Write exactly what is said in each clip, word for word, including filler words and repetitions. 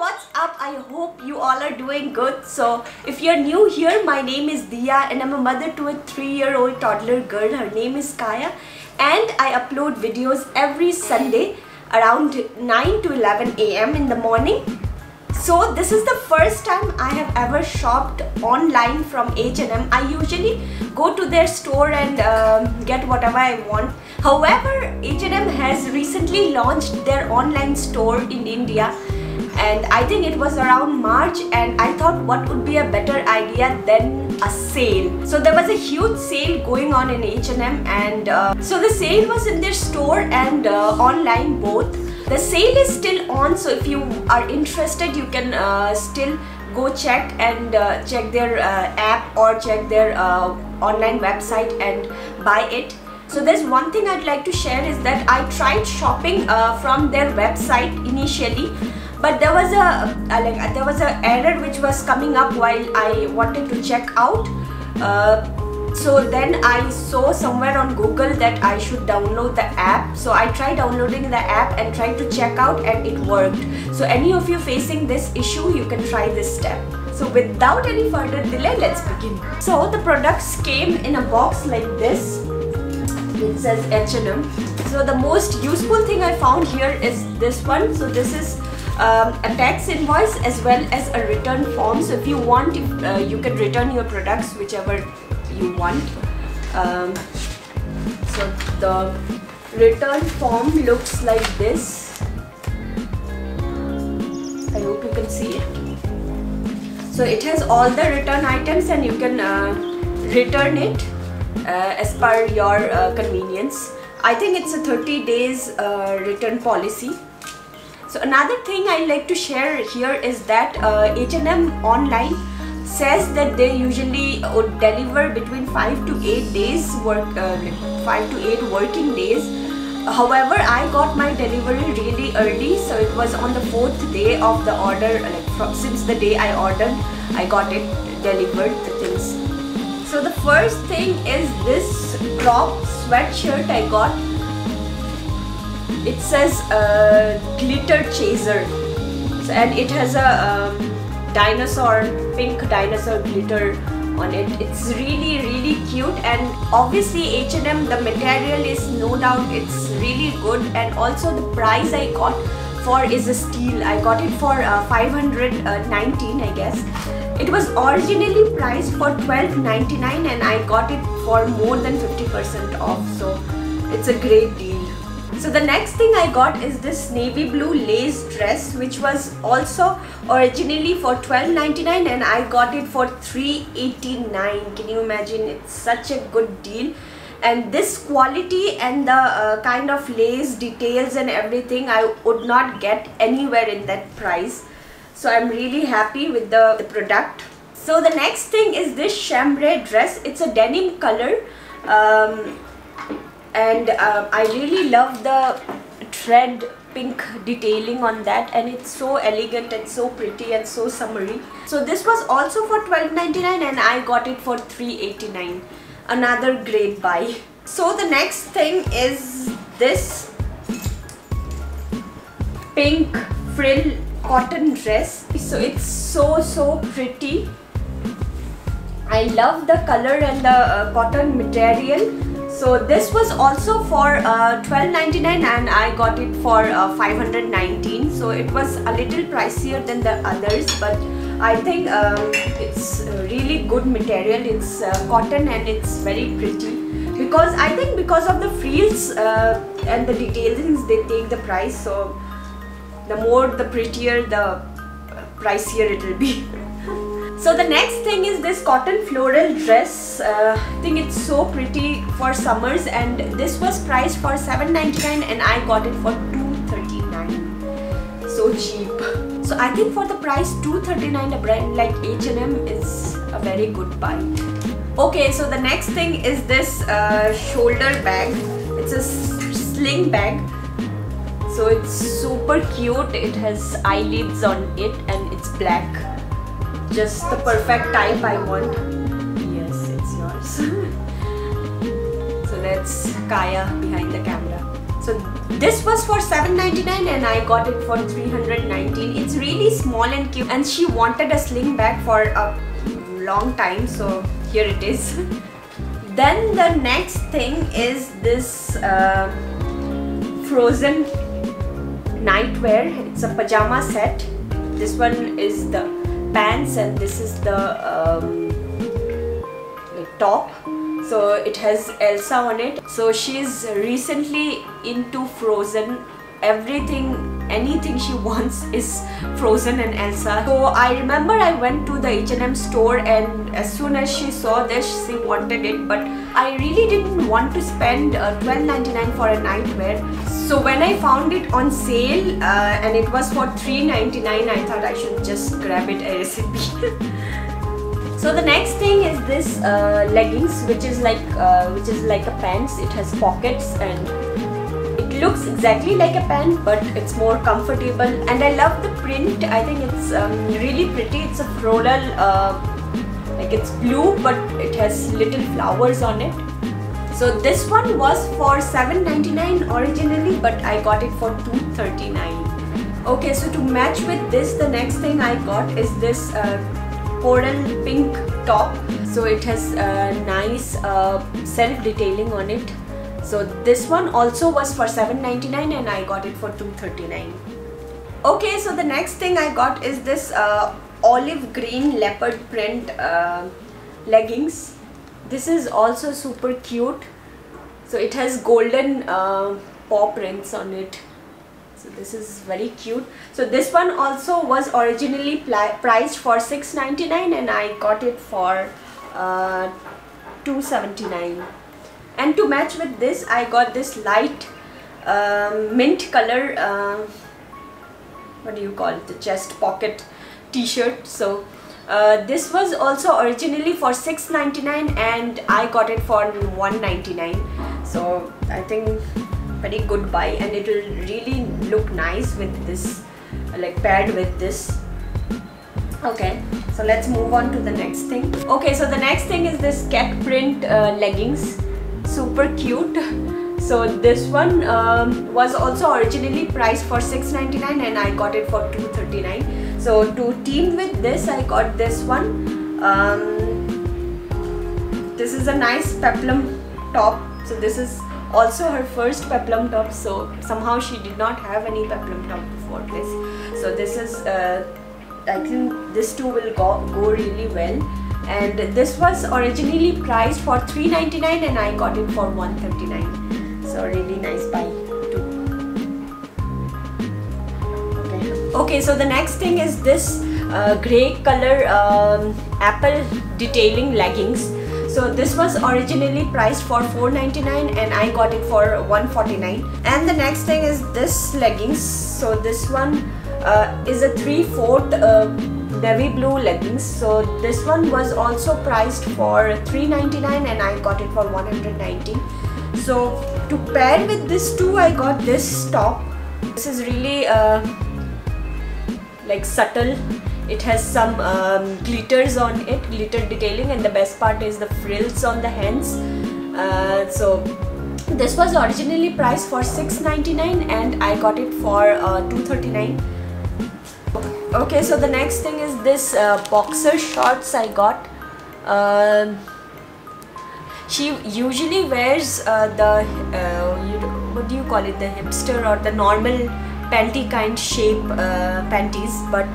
what's up? I hope you all are doing good. So if you're new here, my name is Diya and I'm a mother to a three-year-old toddler girl. Her name is Kaya and I upload videos every Sunday around nine to eleven A M in the morning. So this is the first time I have ever shopped online from H and M. I usually go to their store and uh, get whatever I want. However, H and M has recently launched their online store in India, and I think it was around March, and I thought what would be a better idea than a sale. So there was a huge sale going on in H and M, and uh, so the sale was in their store and uh, online both. The sale is still on, so if you are interested, you can uh, still go check and uh, check their uh, app or check their uh, online website and buy it. So there's one thing I'd like to share is that I tried shopping uh, from their website initially, but there was a uh, like there was an error which was coming up while I wanted to check out. Uh, So then I saw somewhere on Google that I should download the app. So I tried downloading the app and tried to check out, and it worked. So any of you facing this issue, you can try this step. So without any further delay, let's begin. So the products came in a box like this. It says H and M. So the most useful thing I found here is this one. So this is Um, a tax invoice as well as a return form. So if you want, if, uh, you can return your products whichever you want. Um, so the return form looks like this. I hope you can see it. So it has all the return items and you can uh, return it uh, as per your uh, convenience. I think it's a thirty days uh, return policy. So another thing I like to share here is that uh, H and M online says that they usually would deliver between five to eight days work, uh, five to eight working days. However, I got my delivery really early, so it was on the fourth day of the order. Like from, since the day I ordered, I got it delivered. The things. So the first thing is this crop sweatshirt I got. It says uh, glitter chaser, so, and it has a um, dinosaur, pink dinosaur glitter on it. It's really really cute, and obviously H and M, the material is no doubt it's really good, and also the price I got for is a steal. I got it for uh, five hundred nineteen, I guess. It was originally priced for twelve ninety-nine and I got it for more than fifty percent off, so it's a great deal. So the next thing I got is this navy blue lace dress, which was also originally for twelve ninety-nine and I got it for three eighty-nine. Can you imagine? It's such a good deal. And this quality and the uh, kind of lace details and everything I would not get anywhere in that price. So I'm really happy with the, the product. So the next thing is this chambray dress. It's a denim color. Um, and uh, I really love the thread pink detailing on that, and it's so elegant and so pretty and so summery. So this was also for twelve ninety-nine and I got it for three eighty-nine. Another great buy. So the next thing is this pink frill cotton dress. So it's so so pretty. I love the color and the uh, cotton material. So this was also for uh, twelve ninety-nine and I got it for uh, five hundred nineteen. So it was a little pricier than the others, but I think um, it's really good material. It's uh, cotton and it's very pretty. Because I think because of the frills uh, and the detailings, they take the price. So the more, the prettier, the pricier it will be. So the next thing is this cotton floral dress. uh, I think it's so pretty for summers, and this was priced for seven ninety-nine and I got it for two thirty-nine. So cheap. So I think for the price two thirty-nine, a brand like H and M is a very good buy. Okay, so the next thing is this uh, shoulder bag. It's a sling bag. So it's super cute. It has eyelids on it and it's black. Just the perfect type I want. Yes, it's yours. So that's Kaya behind the camera. So So this was for seven ninety-nine and I got it for three hundred nineteen. It's really small and cute, and she wanted a sling bag for a long time, so here it is. Then the next thing is this uh, Frozen nightwear. It's a pajama set. This one is the pants and this is the um, like top. So it has Elsa on it. So she's recently into Frozen. Everything, anything she wants is Frozen and Elsa. So I remember I went to the H and M store, and as soon as she saw this, she wanted it. But I really didn't want to spend uh, twelve ninety-nine for a nightwear. So when I found it on sale uh, and it was for three ninety-nine, I thought I should just grab it ASAP. So the next thing is this uh, leggings, which is like uh, which is like a pants. It has pockets and looks exactly like a pant, but it's more comfortable, and I love the print. I think it's um, really pretty. It's a floral, uh, like it's blue but it has little flowers on it. So this one was for seven ninety-nine originally, but I got it for two thirty-nine. Okay, so to match with this, the next thing I got is this uh, coral pink top. So it has uh, nice uh, self-detailing on it. So this one also was for seven ninety-nine and I got it for two thirty-nine. Okay, so the next thing I got is this uh, olive green leopard print uh, leggings. This is also super cute. So it has golden uh, paw prints on it. So this is very cute. So this one also was originally priced for six ninety-nine and I got it for uh, two seventy-nine. And to match with this, I got this light uh, mint color, uh, what do you call it, the chest pocket t-shirt. So uh, this was also originally for six ninety-nine and I got it for one ninety-nine. So I think very good buy, and it will really look nice with this, like paired with this. Okay, so let's move on to the next thing. Okay, so the next thing is this cat print uh, leggings. Super cute. So this one um, was also originally priced for six ninety-nine and I got it for two thirty-nine. So to team with this, I got this one. Um, this is a nice peplum top. So this is also her first peplum top. So somehow she did not have any peplum top before this. So this is, uh, I think this two will go, go really well. And this was originally priced for three ninety-nine and I got it for one thirty-nine. So really nice buy too. Okay, okay, so the next thing is this uh, grey color um, apple detailing leggings. So this was originally priced for four ninety-nine and I got it for one forty-nine. And the next thing is this leggings. So this one uh, is a three-fourth uh, navy blue leggings. So this one was also priced for three ninety-nine and I got it for one ninety. So to pair with this too, I got this top. This is really uh, like subtle. It has some um, glitters on it, glitter detailing, and the best part is the frills on the hands. Uh, so this was originally priced for six ninety-nine and I got it for uh, two thirty-nine. Okay, so the next thing is this uh, boxer shorts I got. Uh, she usually wears uh, the, uh, you, what do you call it, the hipster or the normal panty kind shape uh, panties. But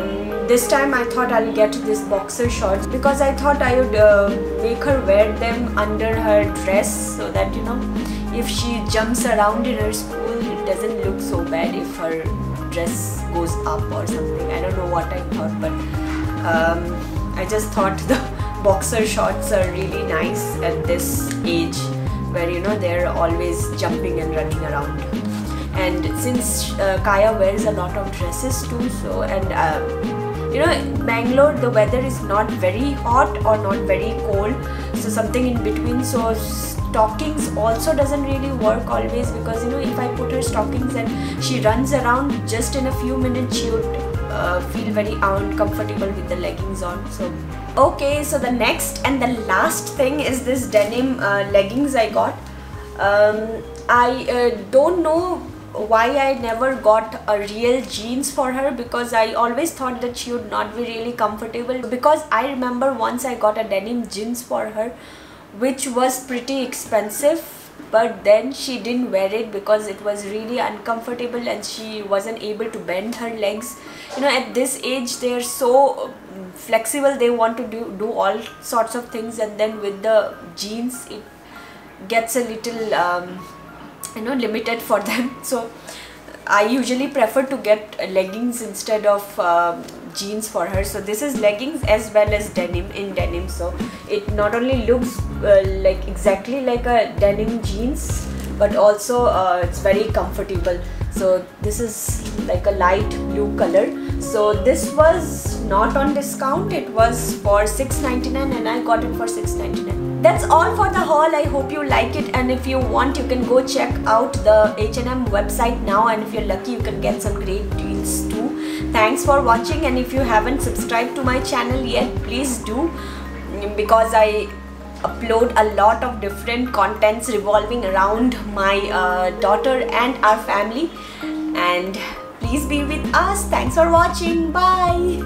um, this time I thought I'll get this boxer shorts because I thought I would uh, make her wear them under her dress, so that, you know, if she jumps around in her school, it doesn't look so bad if her dress goes up or something. I don't know what I thought, but um, I just thought the boxer shorts are really nice at this age where, you know, they're always jumping and running around. And since uh, Kaya wears a lot of dresses too, so, and uh, you know, Bangalore, the weather is not very hot or not very cold, so something in between. So stockings also doesn't really work always, because, you know, if I put her stockings and she runs around, just in a few minutes she would uh, feel very uncomfortable with the leggings on. So okay, so the next and the last thing is this denim uh, leggings I got. Um, I uh, don't know why I never got a real jeans for her, because I always thought that she would not be really comfortable, because I remember once I got a denim jeans for her which was pretty expensive, but then she didn't wear it because it was really uncomfortable and she wasn't able to bend her legs. You know, at this age they are so flexible, they want to do, do all sorts of things, and then with the jeans it gets a little um, you know, limited for them. So I usually prefer to get leggings instead of um, jeans for her. So this is leggings as well as denim in denim, so it not only looks uh, like exactly like a denim jeans, but also uh, it's very comfortable. So this is like a light blue color. So this was not on discount, it was for six ninety-nine and I got it for six ninety-nine. That's all for the haul. I hope you like it, and if you want you can go check out the H and M website now, and if you're lucky you can get some great deals too. Thanks for watching, and if you haven't subscribed to my channel yet, please do, because I upload a lot of different contents revolving around my uh, daughter and our family. And please be with us. Thanks for watching. Bye.